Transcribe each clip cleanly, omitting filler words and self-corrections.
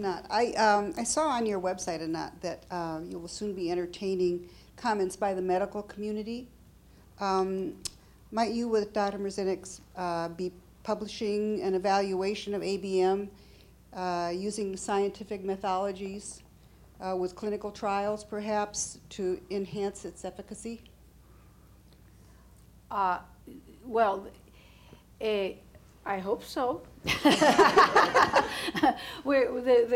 not. I saw on your website, Anat, that you will soon be entertaining comments by the medical community. Might you, with Dr. Merzenich, be publishing an evaluation of ABM using scientific methodologies with clinical trials, perhaps, to enhance its efficacy? I hope so. The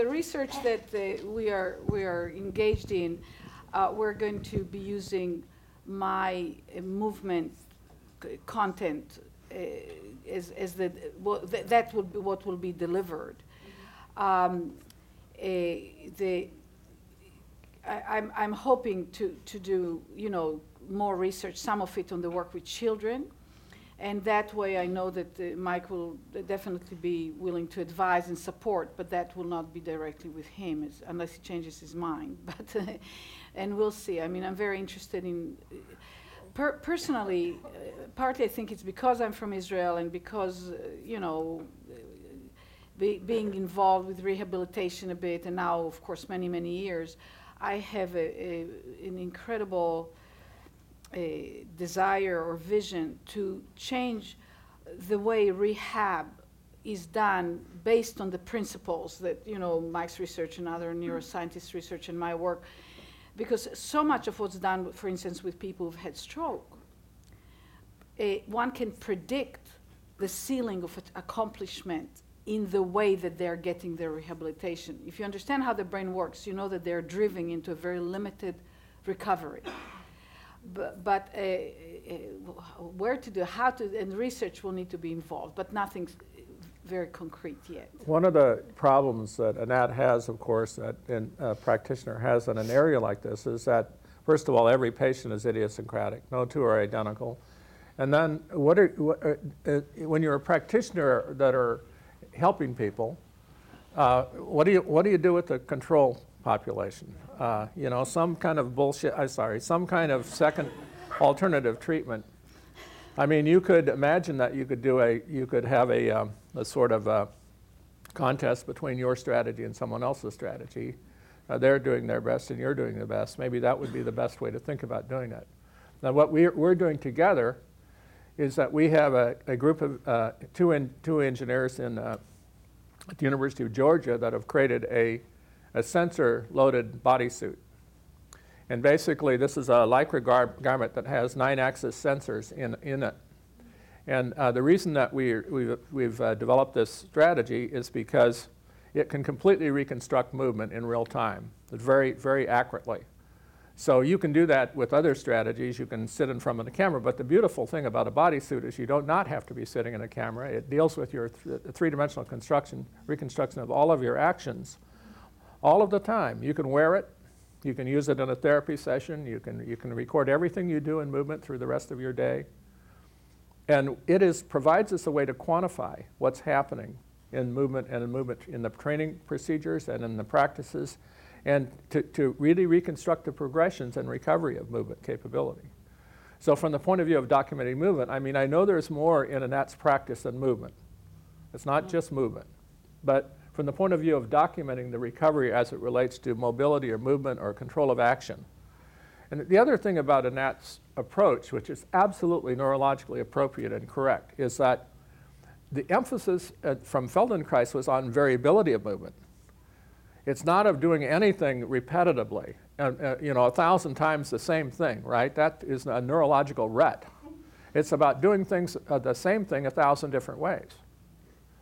research that we are engaged in, we're going to be using my movement content that will be what will be delivered. I'm hoping to do more research, some of it on the work with children. And that way, I know that Mike will definitely be willing to advise and support, but that will not be directly with him, unless he changes his mind. But and we'll see. I mean, I'm very interested in personally. Partly, I think it's because I'm from Israel and because being involved with rehabilitation a bit, and now, of course, many years, I have an incredible a desire or vision to change the way rehab is done based on the principles that Mike's research and other neuroscientists' research and my work, because so much of what's done, for instance, with people who've had stroke, one can predict the ceiling of accomplishment in the way that they're getting their rehabilitation. If you understand how the brain works, you know that they're driven into a very limited recovery. Where to do, how to, and research will need to be involved, but nothing's very concrete yet. One of the problems that Anat has, of course, and a practitioner has in an area like this is that, first of all, every patient is idiosyncratic. No two are identical. And then when you're a practitioner that are helping people, what do you do with the control population? Some kind of bullshit, some kind of second alternative treatment. I mean, you could imagine that you could have a sort of a contest between your strategy and someone else's strategy. They're doing their best and you're doing the best. Maybe that would be the best way to think about doing it. Now, what we're doing together is that we have a group of two engineers at the University of Georgia that have created a sensor-loaded bodysuit. And basically, this is a Lycra garment that has 9-axis sensors in it. And the reason that we've developed this strategy is because it can completely reconstruct movement in real time, very, very accurately. So you can do that with other strategies. You can sit in front of the camera. But the beautiful thing about a bodysuit is you do not have to be sitting in a camera. It deals with your three-dimensional reconstruction of all of your actions. All of the time. You can wear it, you can use it in a therapy session, you can record everything you do in movement through the rest of your day. And it provides us a way to quantify what's happening in movement and in movement in the training procedures and in the practices, and to really reconstruct the progressions and recovery of movement capability. So from the point of view of documenting movement, I mean, I know there's more in Anat's practice than movement. It's not just movement, but from the point of view of documenting the recovery as it relates to mobility or movement or control of action. And the other thing about Anat's approach, which is absolutely neurologically appropriate and correct, is that the emphasis from Feldenkrais was on variability of movement. It's not of doing anything repetitively, 1,000 times the same thing, right? That is a neurological rut. It's about doing things, the same thing 1,000 different ways.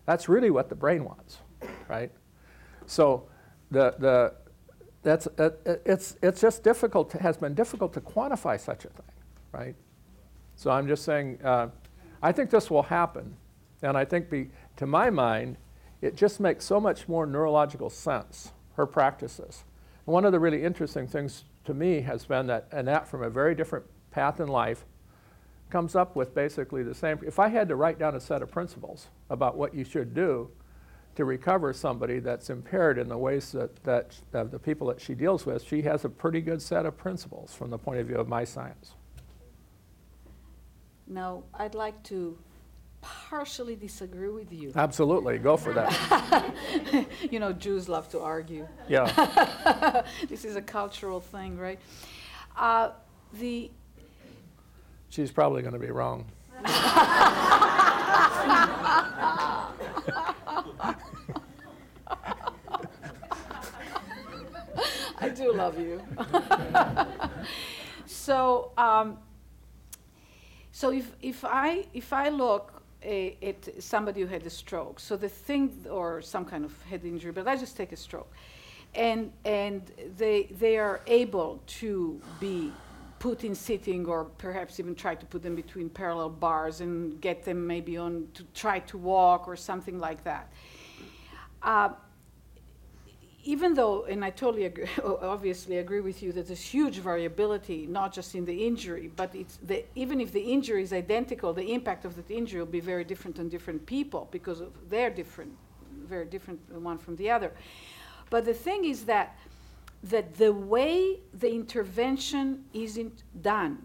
That's really what the brain wants. Right, so it's just difficult. Has been difficult to quantify such a thing, right? So I'm just saying, I think this will happen, and I think to my mind, it just makes so much more neurological sense. Her practices. And one of the really interesting things to me has been that Anat, from a very different path in life, comes up with basically the same. If I had to write down a set of principles about what you should do to recover somebody that's impaired in the ways that the people that she deals with, she has a pretty good set of principles from the point of view of my science. Now, I'd like to partially disagree with you. Absolutely, go for that. You know, Jews love to argue. Yeah. This is a cultural thing, right? She's probably going to be wrong. I do love you. So if I look at somebody who had a stroke, so the thing, or some kind of head injury, but I just take a stroke, and they are able to be put in sitting, or perhaps even try to put them between parallel bars and get them maybe on to try to walk or something like that. Even though, and I totally agree, obviously agree with you that there's huge variability, not just in the injury, but it's even if the injury is identical, the impact of that injury will be very different on different people because of they're different, very different one from the other. But the thing is that the way the intervention isn't done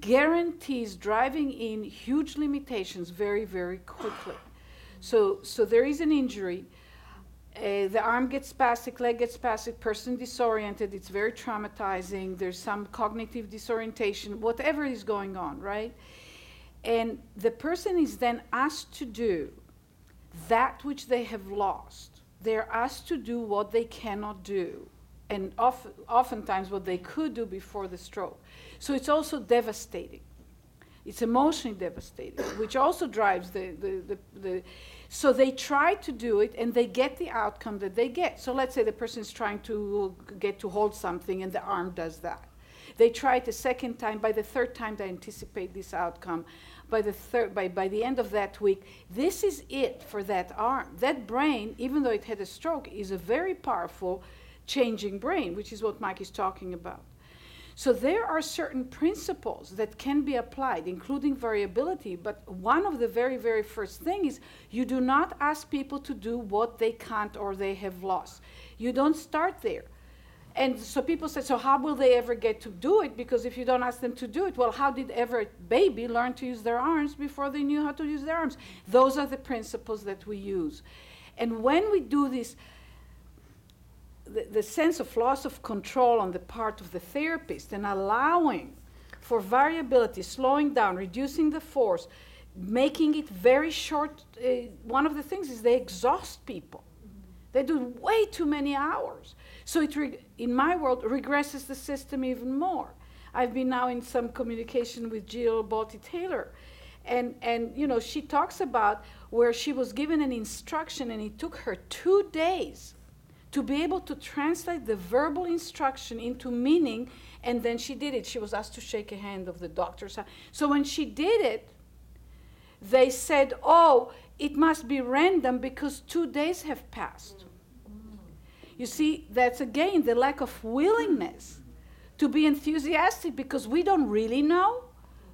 guarantees driving in huge limitations very, very quickly. So there is an injury. The arm gets spastic, leg gets spastic, person disoriented, it's very traumatizing, there's some cognitive disorientation, whatever is going on, right? And the person is then asked to do that which they have lost. They're asked to do what they cannot do, and oftentimes what they could do before the stroke. So it's also devastating. It's emotionally devastating, which also drives so they try to do it and they get the outcome that they get. So let's say the person is trying to get to hold something and the arm does that. They try it a second time. By the third time, they anticipate this outcome. By the end of that week, this is it for that arm. That brain, even though it had a stroke, is a very powerful changing brain, which is what Mike is talking about. So there are certain principles that can be applied, including variability, but one of the very, very first thing is you do not ask people to do what they can't or they have lost. You don't start there. And so people say, so how will they ever get to do it? Because if you don't ask them to do it, well, how did every baby learn to use their arms before they knew how to use their arms? Those are the principles that we use. And when we do this, the sense of loss of control on the part of the therapist and allowing for variability, slowing down, reducing the force, making it very short. One of the things is they exhaust people. They do way too many hours. So it, in my world, regresses the system even more. I've been now in some communication with Jill Balty-Taylor, and you know, she talks about where she was given an instruction and it took her 2 days to be able to translate the verbal instruction into meaning, and then she did it. She was asked to shake a hand of the doctor. So when she did it, they said, oh, it must be random because 2 days have passed. You see, that's again the lack of willingness to be enthusiastic because we don't really know,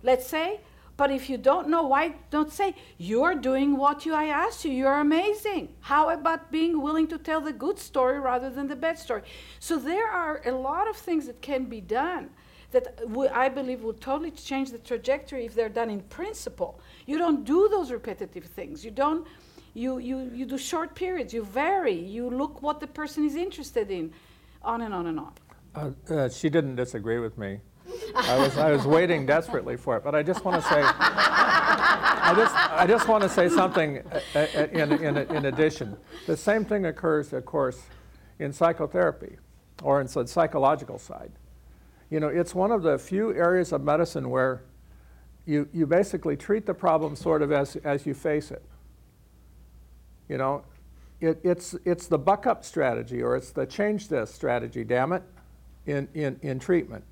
let's say, but if you don't know, why don't say, you're doing what I asked you, you're amazing. How about being willing to tell the good story rather than the bad story? So there are a lot of things that can be done that I believe will totally change the trajectory if they're done in principle. You don't do those repetitive things. You do short periods, you vary, you look what the person is interested in, on and on and on. She didn't disagree with me. I was waiting desperately for it, but I just want to say I just want to say something in addition. The same thing occurs, of course, in psychotherapy or in the psychological side. You know, it's one of the few areas of medicine where you basically treat the problem sort of as you face it. You know, it's the buck up strategy, or it's the change this strategy, damn it, in treatment.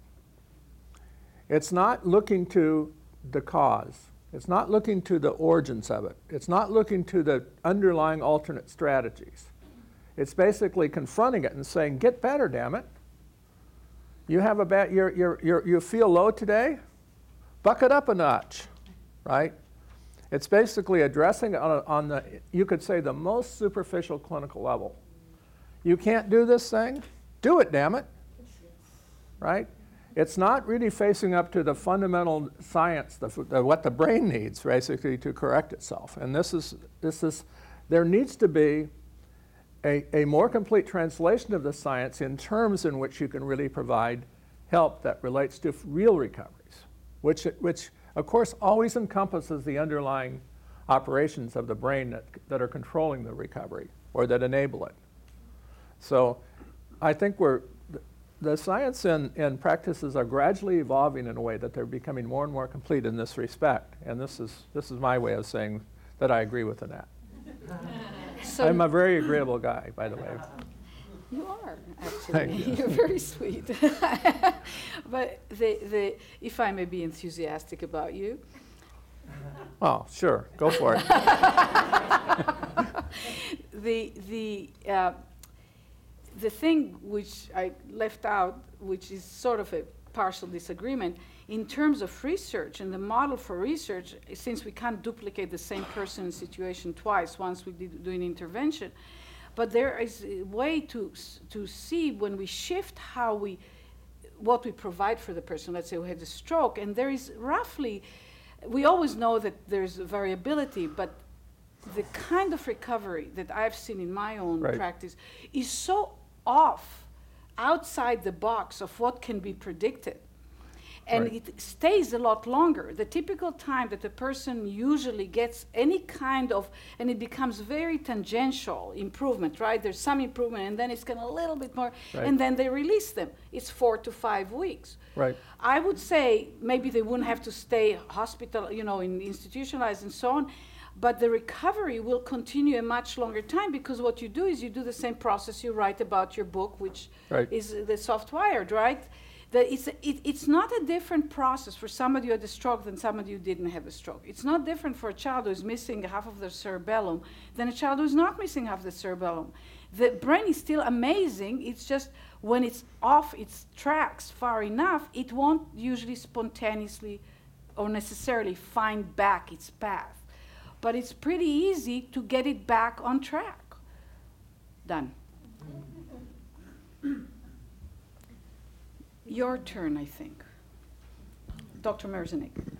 It's not looking to the cause. It's not looking to the origins of it. It's not looking to the underlying alternate strategies. It's basically confronting it and saying, get better, damn it. You have a bad, you feel low today? Buck it up a notch, right? It's basically addressing on the, you could say, the most superficial clinical level. You can't do this thing? Do it, damn it, right? It's not really facing up to the fundamental science, what the brain needs basically to correct itself. And there needs to be a more complete translation of the science in terms in which you can really provide help that relates to real recoveries, which of course always encompasses the underlying operations of the brain that are controlling the recovery or that enable it. So I think the science and practices are gradually evolving in a way that they're becoming more and more complete in this respect. And this is my way of saying that I agree with Anat. So I'm a very agreeable guy, by the way. You are, actually. Thank you. You're very sweet. But if I may be enthusiastic about you. Oh, sure. Go for it. The thing which I left out, which is sort of a partial disagreement, in terms of research and the model for research, since we can't duplicate the same person and situation twice, once we do an intervention, but there is a way to see when we shift what we provide for the person. Let's say we had a stroke, and there is roughly, we always know that there's variability, but the kind of recovery that I've seen in my own practice is so outside the box of what can be predicted. And it stays a lot longer. The typical time that a person usually gets any kind of, and it becomes very tangential improvement, right? There's some improvement, and then it's getting a little bit more, and then they release them. It's 4 to 5 weeks. Right. I would say maybe they wouldn't have to stay hospital, institutionalized and so on, but the recovery will continue a much longer time, because what you do is you do the same process you write about your book, which is the Soft-Wired, right? That it's not a different process for somebody who had a stroke than somebody who didn't have a stroke. It's not different for a child who is missing half of their cerebellum than a child who is not missing half the cerebellum. The brain is still amazing. It's just when it's off its tracks far enough, it won't usually spontaneously or necessarily find back its path. But it's pretty easy to get it back on track. Done. Your turn, I think. Dr. Merzenich.